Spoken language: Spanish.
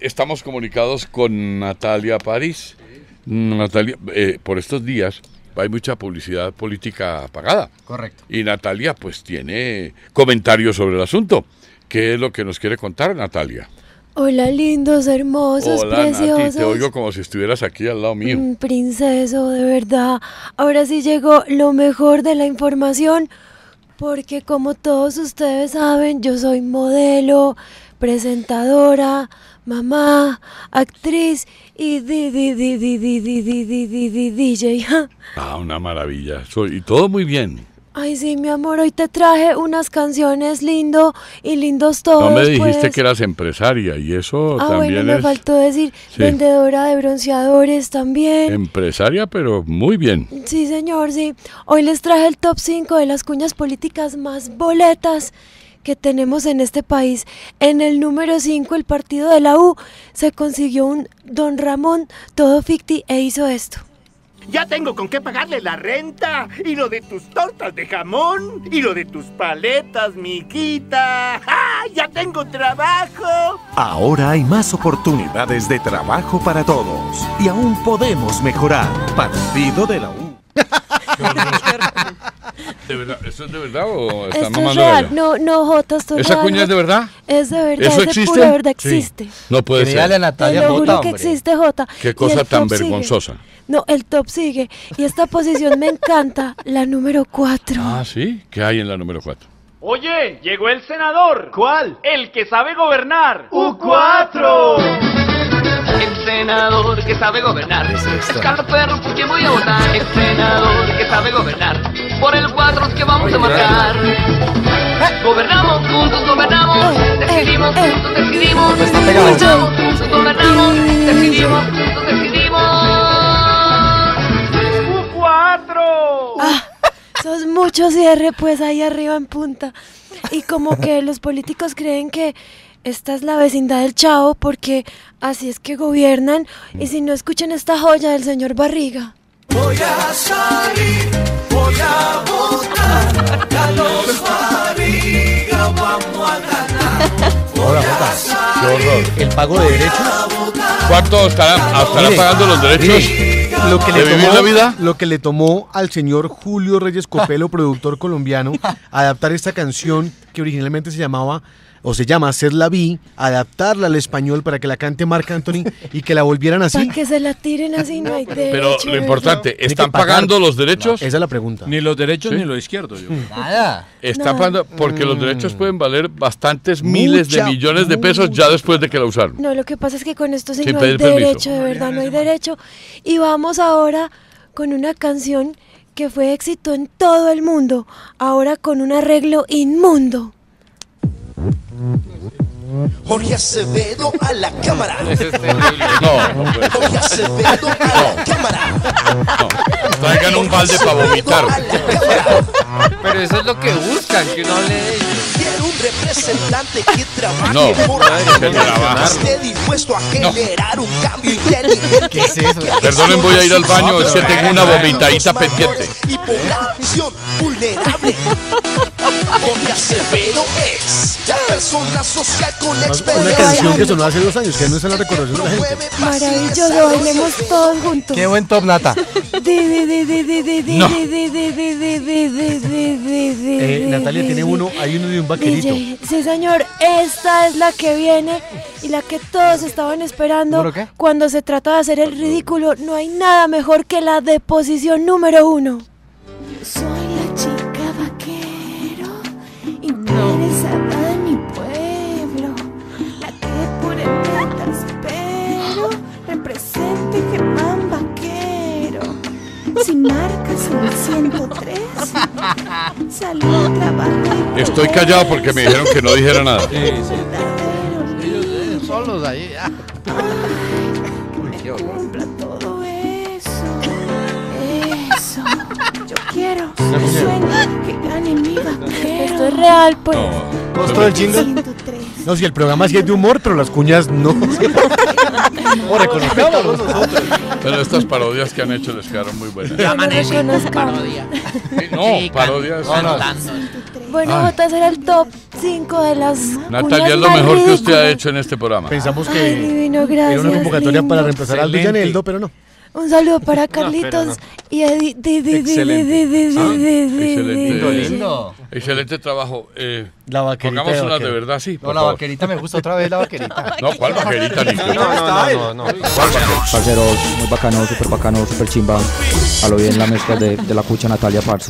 Estamos comunicados con Natalia París. Natalia, por estos días hay mucha publicidad política pagada. Correcto. Y Natalia pues tiene comentarios sobre el asunto. ¿Qué es lo que nos quiere contar, Natalia? Hola, lindos, hermosos, hola, preciosos. Nati, te oigo como si estuvieras aquí al lado mío. Princeso, de verdad. Ahora sí llegó lo mejor de la información, porque como todos ustedes saben, yo soy modelo, presentadora, mamá, actriz y DJ. Ah, una maravilla. Y todo muy bien. Ay, sí, mi amor, hoy te traje unas canciones lindo y lindos todos. No me dijiste pues que eras empresaria y eso también bueno, me faltó decir, sí. Vendedora de bronceadores también. Empresaria, pero muy bien. Sí, señor, sí. Hoy les traje el top 5 de las cuñas políticas más boletas que tenemos en este país. En el número 5, el Partido de la U se consiguió un don Ramón todo ficti e hizo esto. Ya tengo con qué pagarle la renta, y lo de tus tortas de jamón, y lo de tus paletas, miquita. ¡Ah, ya tengo trabajo! Ahora hay más oportunidades de trabajo para todos, y aún podemos mejorar. Partido de la U. ¿De verdad? ¿Eso es de verdad o está mamando? Es real. No, Jota, esto es real. ¿Esa cuña es de verdad? Es de verdad. ¿Eso existe? De verdad existe. Sí. No puede ser. Créale a Natalia, Jota, hombre. Lo juro que existe, Jota. Qué cosa tan vergonzosa. No, el top sigue. Y esta posición me encanta, la número 4. Ah, ¿sí? ¿Qué hay en la número 4? Oye, llegó el senador. ¿Cuál? El que sabe gobernar. ¡U4! El senador que sabe gobernar. Es Carlos Perro, ¿por quién voy a votar? El senador que sabe gobernar. Por el 4 que vamos a marcar. Gobernamos juntos, gobernamos. Decidimos juntos, decidimos. Gobernamos juntos, gobernamos. Decidimos juntos, decidimos. Sos mucho cierre pues ahí arriba en punta. Y como que los políticos creen que esta es la vecindad del Chavo, porque así es que gobiernan. Y si no, escuchan esta joya del señor Barriga. Voy a salir, voy a votar, a los Barriga vamos a ganar. Voy a salir, el pago de derechos. ¿Cuánto estarán pagando los derechos? Lo que le tomó al señor Julio Reyes Copelo, productor colombiano, adaptar esta canción que originalmente se llamaba o se llama Ser la Vi, adaptarla al español para que la cante Marc Anthony y que la volvieran así. Para que se la tiren así, no hay derecho. Pero lo importante, ¿están pagando los derechos? Esa es la pregunta. Ni los derechos, ¿sí? Ni lo izquierdo. Yo. Nada. Están pagando, porque los derechos pueden valer bastantes miles de millones de pesos ya después de que la usaron. No, lo que pasa es que con esto sí no hay derecho, de verdad, no hay derecho. Y vamos ahora con una canción que fue éxito en todo el mundo, ahora con un arreglo inmundo. Jorge Acevedo a la cámara. Jorge Acevedo a la cámara. Traigan un balde para vomitar. Pero eso es lo que buscan, que no le... Quiero un representante que trabaje por la esté dispuesto a generar un cambio inteligente. ¿Qué es eso? Perdonen, voy a ir al baño, es que tengo una vomitadita pendiente. Y población vulnerable. Jorge Acevedo es la persona social con experiencia. Una canción que sonó hace 2 años, que no es en la recordación de la gente. Maravilloso, bailemos todos juntos. Qué buen top, Nata. Natalia tiene uno, hay uno de un vaquerito. Sí, señor, esta es la que viene y la que todos estaban esperando. Cuando se trata de hacer el ridículo, no hay nada mejor que la de posición número 1. Yo soy la chica vaquero, interesada en mi pueblo, la que por el metas pero represente Germán Baquero. Sin marcas en el 103, salud, trabajo. Estoy callado porque me dijeron que no dijera nada. Sí. Ellos solos ahí. Ay, me cumpla todo eso. Yo quiero un sueño que gane mi vaquero. Esto es real, pues. ¿Costo del jingle? No, si el programa sí es de humor, pero las cuñas no. Ahora, con respeto a nosotros. Pero estas parodias que han hecho les quedaron muy buenas. Yo amanece en una parodia. No, parodias. Bueno, votas era el top 5 de las... Natalia, es lo mejor que usted ha hecho en este programa. Pensamos que era una convocatoria para reemplazar a Aldi Janeldo, pero no. Un saludo para Carlitos y a excelente trabajo. La vaquerita. Pongamos una de verdad, sí. No, la vaquerita me gusta otra vez, la vaquerita. No, ¿cuál vaquerita? No. Parceros, muy bacano, súper chimba. A lo bien la mezcla de la cucha Natalia París.